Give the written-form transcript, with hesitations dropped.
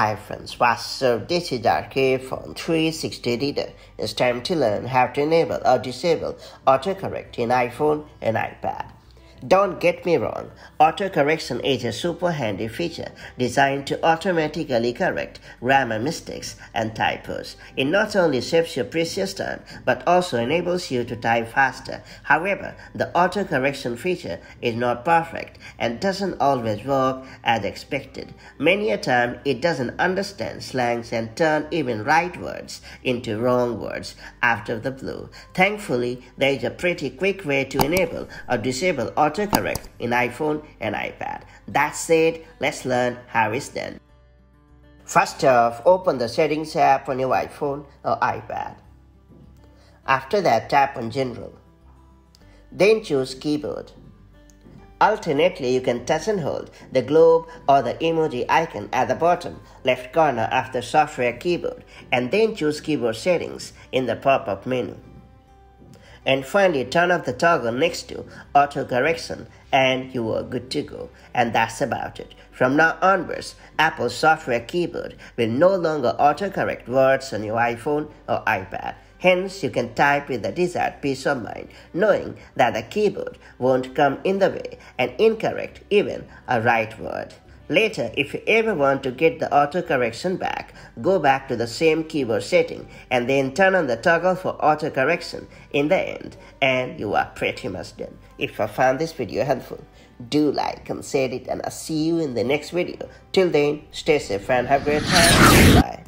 Hi friends, what's up? This is Arke from 360 Reader. It's time to learn how to enable or disable autocorrect in iPhone and iPad. Don't get me wrong, autocorrection is a super handy feature designed to automatically correct grammar mistakes and typos. It not only saves your precious time, but also enables you to type faster. However, the autocorrection feature is not perfect and doesn't always work as expected. Many a time, it doesn't understand slangs and turn even right words into wrong words out of the blue. Thankfully, there is a pretty quick way to enable or disable autocorrect in iPhone and iPad. That said, let's learn how it's done. First off, open the Settings app on your iPhone or iPad. After that, tap on General. Then choose Keyboard. Alternately, you can touch and hold the globe or the emoji icon at the bottom left corner of the software keyboard and then choose Keyboard Settings in the pop-up menu. And finally, turn off the toggle next to autocorrection and you are good to go. And that's about it. From now onwards, Apple's software keyboard will no longer autocorrect words on your iPhone or iPad. Hence, you can type with the desired peace of mind, knowing that the keyboard won't come in the way and incorrect even a right word. Later, if you ever want to get the autocorrection back, go back to the same keyboard setting and then turn on the toggle for autocorrection in the end, and you are pretty much done. If I found this video helpful, do like and share it, and I'll see you in the next video. Till then, stay safe and have a great time. Bye.